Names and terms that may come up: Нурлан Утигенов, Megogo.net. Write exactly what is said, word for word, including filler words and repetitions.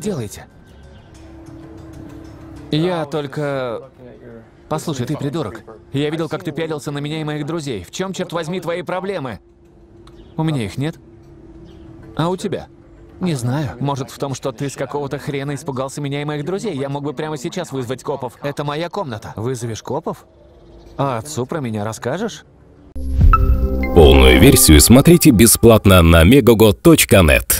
делаете? Я только... Послушай, ты придурок. Я видел, как ты пялился на меня и моих друзей. В чем, черт возьми, твои проблемы? У меня их нет. А у тебя? Не знаю. Может, в том, что ты с какого-то хрена испугался меня и моих друзей. Я мог бы прямо сейчас вызвать копов. Это моя комната. Вызовешь копов? А отцу про меня расскажешь? Полную версию смотрите бесплатно на мегого точка нет.